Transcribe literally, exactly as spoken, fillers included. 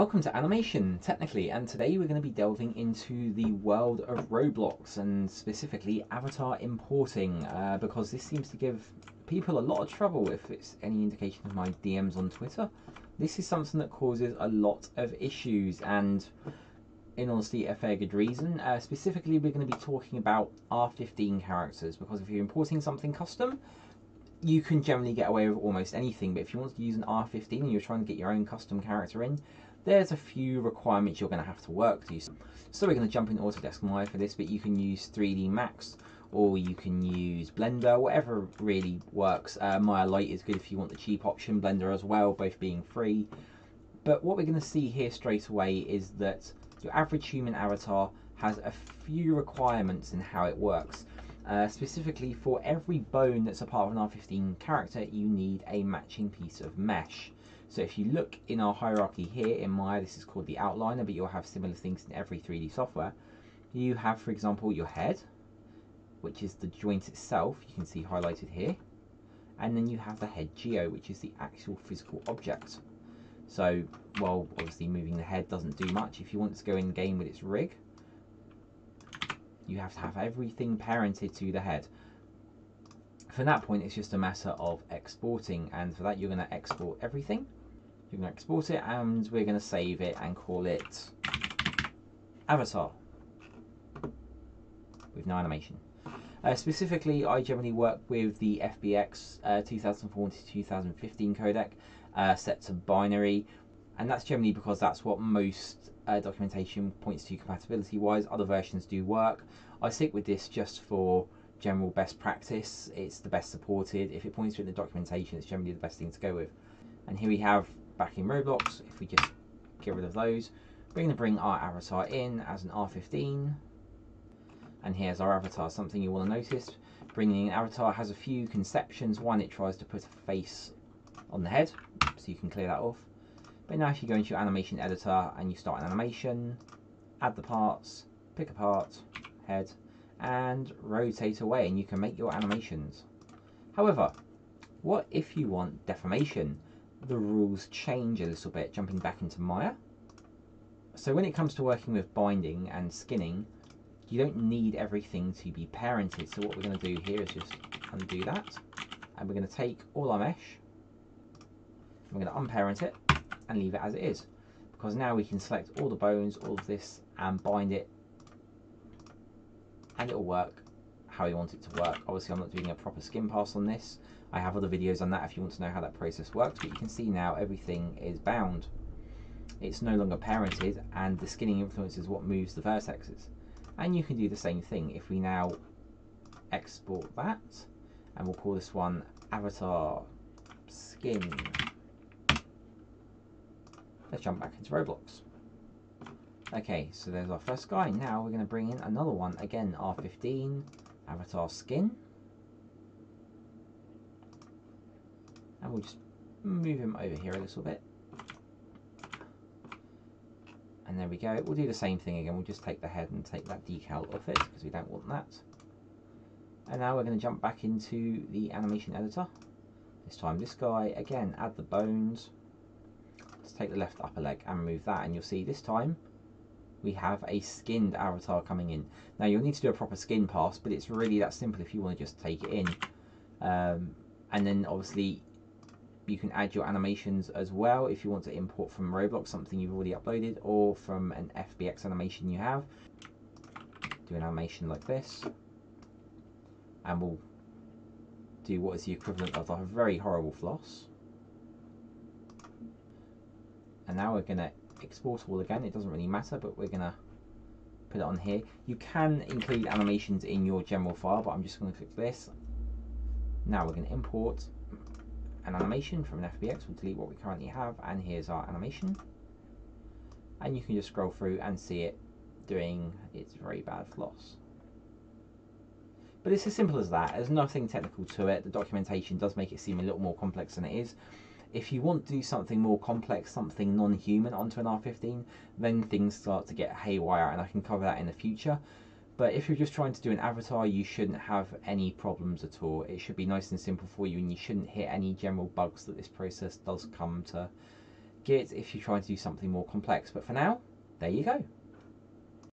Welcome to Animation Technically, and today we're going to be delving into the world of Roblox and specifically avatar importing uh, because this seems to give people a lot of trouble. If it's any indication of my D Ms on Twitter, this is something that causes a lot of issues, and in honesty a fair good reason. Uh, specifically we're going to be talking about R fifteen characters, because if you're importing something custom you can generally get away with almost anything, but if you want to use an R fifteen and you're trying to get your own custom character in, there's a few requirements you're going to have to work to. So we're going to jump into Autodesk Maya for this, but you can use three D Max or you can use Blender, whatever really works. Uh, Maya Lite is good if you want the cheap option, Blender as well, both being free. But what we're going to see here straight away is that your average human avatar has a few requirements in how it works. Uh, specifically, for every bone that's a part of an R fifteen character, you need a matching piece of mesh. So if you look in our hierarchy here in Maya, this is called the Outliner, but you'll have similar things in every three D software. You have, for example, your head, which is the joint itself, you can see highlighted here. And then you have the head geo, which is the actual physical object. So, well, obviously moving the head doesn't do much. If you want to go in game with its rig, you have to have everything parented to the head. From that point, it's just a matter of exporting, and for that you're going to export everything. You're going to export it, and we're going to save it and call it avatar with no animation. Uh, specifically, I generally work with the F B X uh, two thousand four to two thousand fifteen codec uh, set to binary, and that's generally because that's what most uh, documentation points to compatibility wise. Other versions do work. I stick with this just for general best practice. It's the best supported. If it points to it in the documentation, it's generally the best thing to go with. And here we have back in Roblox, if we just get rid of those, we're going to bring our avatar in as an R fifteen, and here's our avatar. Something you want to notice, bringing an avatar has a few conceptions. One, it tries to put a face on the head, so you can clear that off. But now if you go into your animation editor and you start an animation, add the parts, pick apart, head, and rotate away, and you can make your animations. However, what if you want deformation? The rules change a little bit. Jumping back into Maya. So when it comes to working with binding and skinning, you don't need everything to be parented. So what we're going to do here is just undo that, and we're going to take all our mesh, we're going to unparent it and leave it as it is, because now we can select all the bones, all of this, and bind it, and it'll work how you want it to work. Obviously I'm not doing a proper skin pass on this. I have other videos on that if you want to know how that process works, but you can see now everything is bound. It's no longer parented, and the skinning influences what moves the vertexes. And you can do the same thing if we now export that, and we'll call this one avatar skin. Let's jump back into Roblox. Okay, so there's our first guy. Now we're going to bring in another one. Again, R fifteen, avatar skin. And we'll just move him over here a little bit. And there we go. We'll do the same thing again. We'll just take the head and take that decal off it, because we don't want that. And now we're going to jump back into the animation editor. This time this guy. Again, add the bones. Take the left upper leg and move that, and you'll see this time we have a skinned avatar coming in. Now you'll need to do a proper skin pass, but it's really that simple if you want to just take it in. Um, and then obviously you can add your animations as well if you want to import from Roblox something you've already uploaded, or from an F B X animation you have. Do an animation like this, and we'll do what is the equivalent of a very horrible floss. And now we're going to export all again. It doesn't really matter, but we're going to put it on here. You can include animations in your general file, but I'm just going to click this. Now we're going to import an animation from an F B X. We'll delete what we currently have, and here's our animation. And you can just scroll through and see it doing its very bad floss. But it's as simple as that. There's nothing technical to it. The documentation does make it seem a little more complex than it is. If you want to do something more complex, something non-human onto an R fifteen, then things start to get haywire, and I can cover that in the future. But if you're just trying to do an avatar, you shouldn't have any problems at all. It should be nice and simple for you, and you shouldn't hit any general bugs that this process does come to like it if you try to do something more complex. But for now, there you go.